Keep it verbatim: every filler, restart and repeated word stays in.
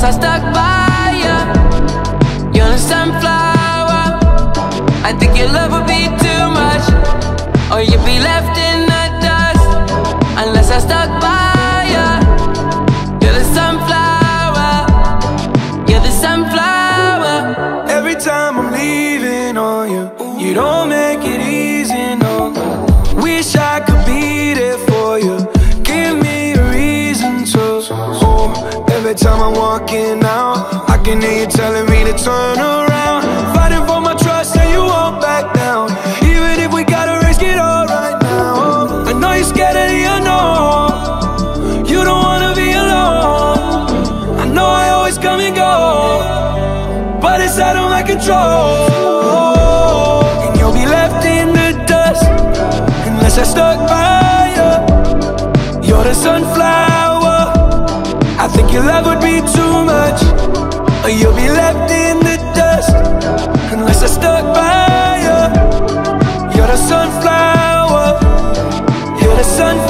I stuck by you. You're a sunflower. I think your love would be too much, or you'd be left in the dust. Unless I stuck by you. You're the sunflower. You're the sunflower. Every time I'm leaving on you, you don't make it easy, no. Wish I could be there for you. Give me a reason to. Oh, every time I'm walking out, I can hear you telling me to turn around. Fighting for my trust and you won't back down. Even if we gotta risk it all right now. I know you're scared of the unknown. You don't wanna be alone. I know I always come and go, but it's out of my control. And you'll be left in the dust unless I stuck by you. You're the sunflower. I think your love would be too much, or you'll be left in the dust unless I stuck by you. You're the sunflower. You're the sunflower.